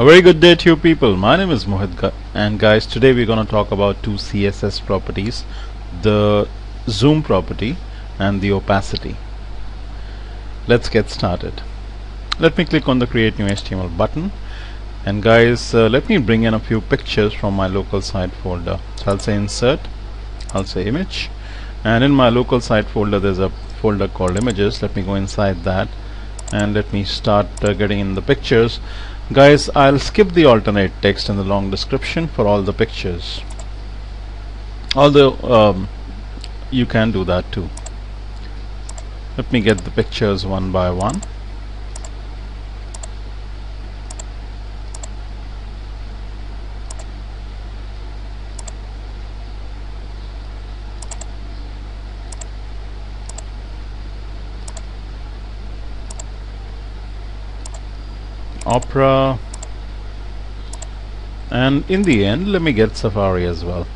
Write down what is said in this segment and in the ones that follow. A very good day to you people. My name is Mohit, and guys, today we're going to talk about two CSS properties, the zoom property and the opacity. Let's get started. Let me click on the create new HTML button, and guys, let me bring in a few pictures from my local site folder. So I'll say insert, I'll say image, and in my local site folder there's a folder called images. Let me go inside that and let me start getting in the pictures. Guys, I'll skip the alternate text and the long description for all the pictures, although you can do that too. Let me get the pictures one by one. Opera, and in the end let me get Safari as well.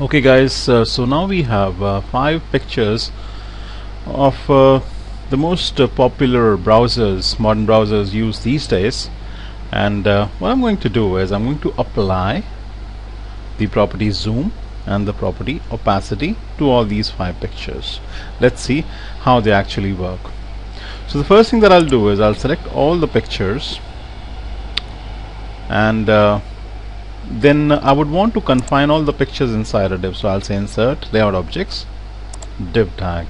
Okay guys, so now we have 5 pictures of the most popular browsers, modern browsers use these days, and what I'm going to do is I'm going to apply the property zoom and the property opacity to all these 5 pictures. Let's see how they actually work. So the first thing that I'll do is I'll select all the pictures, and then I would want to confine all the pictures inside a div. So I'll say insert, layout objects, div tag.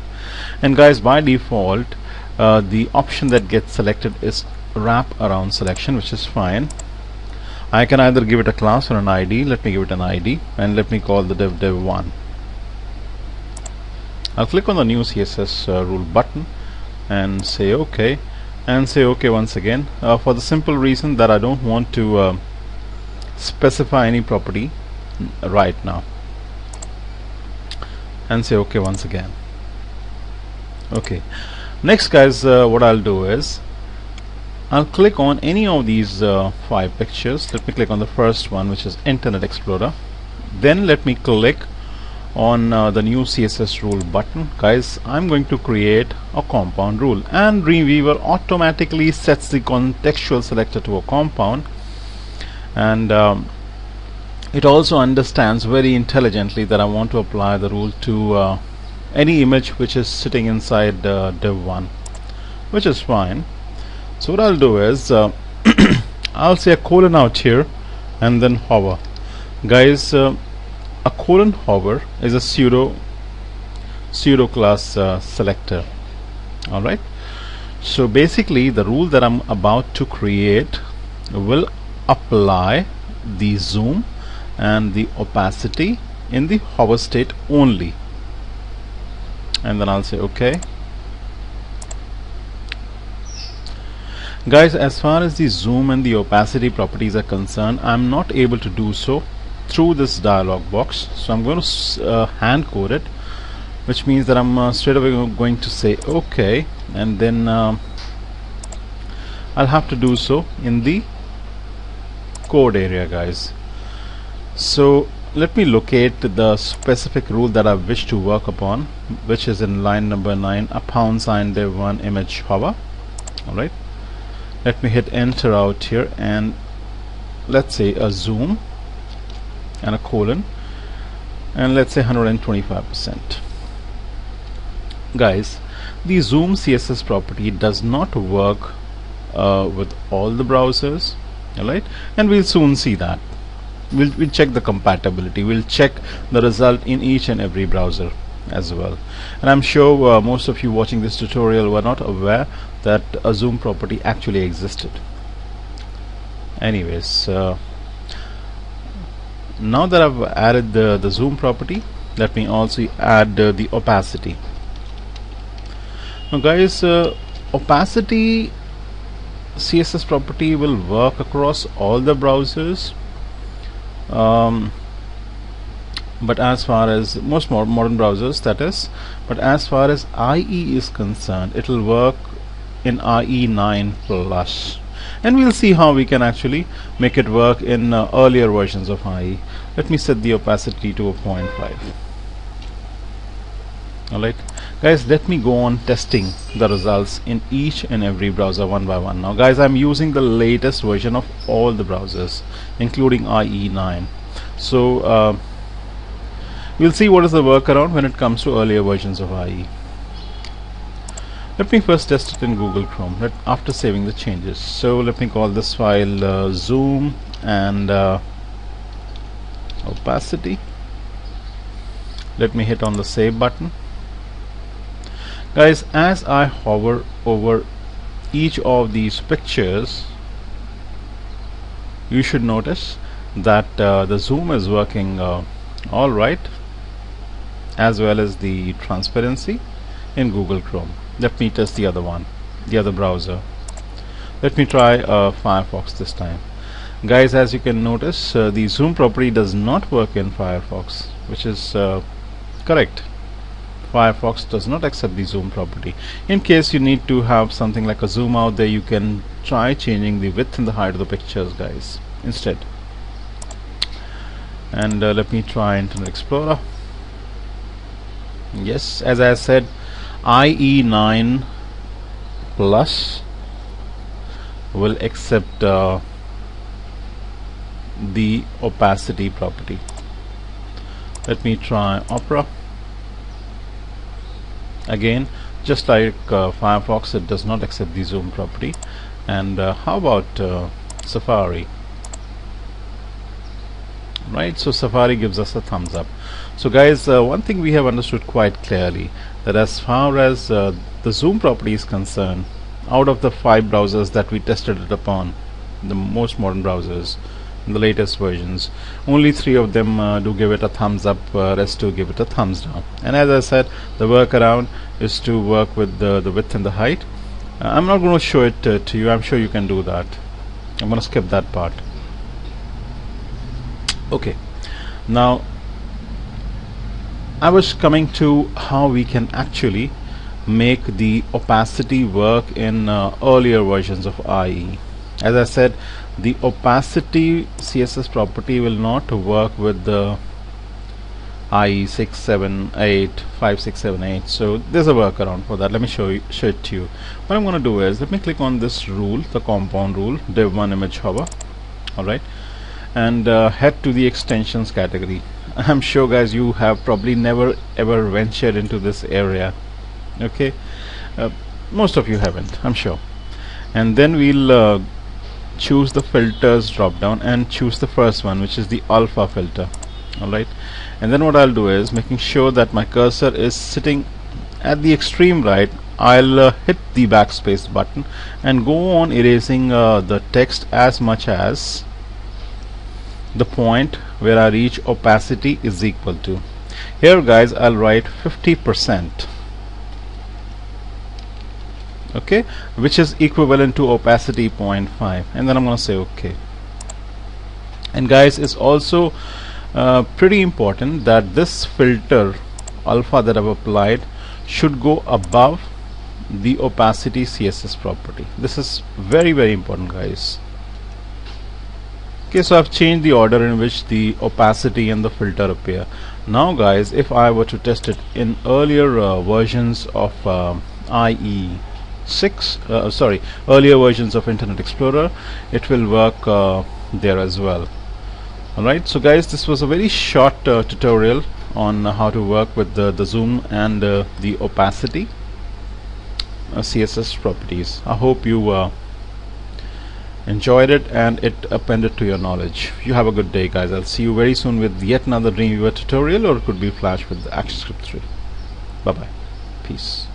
And guys, by default the option that gets selected is wrap around selection, which is fine. I can either give it a class or an ID. Let me give it an ID, and let me call the div div1. I'll click on the new CSS rule button and say OK, and say OK once again, for the simple reason that I don't want to specify any property right now, and say OK once again. Okay, next guys, what I'll do is I'll click on any of these 5 pictures. Let me click on the first one, which is Internet Explorer. Then let me click on the new CSS rule button. Guys, I'm going to create a compound rule, and Dreamweaver automatically sets the contextual selector to a compound, and it also understands very intelligently that I want to apply the rule to any image which is sitting inside div1, which is fine. So what I'll do is I'll say a colon out here and then hover. Guys, a colon hover is a pseudo class selector. Alright, so basically the rule that I'm about to create will apply the zoom and the opacity in the hover state only, and then I'll say OK. Guys, as far as the zoom and the opacity properties are concerned, I'm not able to do so through this dialog box, so I'm going to hand code it, which means that I'm straight away going to say OK, and then I'll have to do so in the code area, guys. So let me locate the specific rule that I wish to work upon, which is in line number 9, a # div1 image hover. Alright, let me hit enter out here, and let's say a zoom and a colon, and let's say 125%. Guys, the zoom CSS property does not work with all the browsers, alright, and we'll soon see that. We'll check the compatibility, we'll check the result in each and every browser as well. And I'm sure most of you watching this tutorial were not aware that a zoom property actually existed. Anyways, now that I've added the zoom property, let me also add the opacity. Now guys, opacity CSS property will work across all the browsers, but as far as most modern browsers, that is, but as far as IE is concerned, it will work in IE 9+, and we'll see how we can actually make it work in earlier versions of IE. Let me set the opacity to 0.5. Alright, Guys, let me go on testing the results in each and every browser one by one. Now guys, I'm using the latest version of all the browsers, including IE9. So we'll see what is the workaround when it comes to earlier versions of IE. Let me first test it in Google Chrome after saving the changes. So let me call this file Zoom and Opacity. Let me hit on the save button. Guys, as I hover over each of these pictures, you should notice that the zoom is working all right, as well as the transparency in Google Chrome. Let me test the other one, the other browser. Let me try Firefox this time. Guys, as you can notice, the zoom property does not work in Firefox, which is correct. Firefox does not accept the zoom property. In case you need to have something like a zoom out there, you can try changing the width and the height of the pictures, guys, instead. And let me try Internet Explorer. Yes, as I said, IE9 Plus will accept the opacity property. Let me try Opera. Again, just like Firefox, it does not accept the zoom property. And how about Safari? Right, so Safari gives us a thumbs up. So guys, one thing we have understood quite clearly, that as far as the zoom property is concerned, out of the 5 browsers that we tested it upon, the most modern browsers, the latest versions, only 3 of them do give it a thumbs up, rest do give it a thumbs down. And as I said, the workaround is to work with the width and the height. I'm not going to show it to you. I'm sure you can do that. I'm going to skip that part. Okay, now I was coming to how we can actually make the opacity work in earlier versions of IE. As I said, the opacity CSS property will not work with the IE 6, 7, 8, 5, 6, 7, 8. So there's a workaround for that. Let me show it to you. What I'm going to do is, let me click on this rule, the compound rule, div1 image hover, alright, and head to the extensions category. I'm sure guys, you have probably never ever ventured into this area. Okay, most of you haven't, I'm sure. And then we'll choose the filters drop down and choose the first one, which is the alpha filter. Alright, and then what I'll do is, making sure that my cursor is sitting at the extreme right, I'll hit the backspace button and go on erasing the text as much as the point where I reach opacity is equal to. Here guys, I'll write 50%, okay, which is equivalent to opacity 0.5, and then I'm gonna say okay. And guys, it's also pretty important that this filter alpha that I've applied should go above the opacity CSS property. This is very, very important, guys. Okay, so I've changed the order in which the opacity and the filter appear. Now guys, if I were to test it in earlier versions of earlier versions of Internet Explorer, it will work there as well. Alright, so guys, this was a very short tutorial on how to work with the zoom and the opacity CSS properties. I hope you enjoyed it and it appended to your knowledge. You have a good day, guys. I'll see you very soon with yet another Dreamweaver tutorial, or it could be Flash with ActionScript 3. Bye bye. Peace.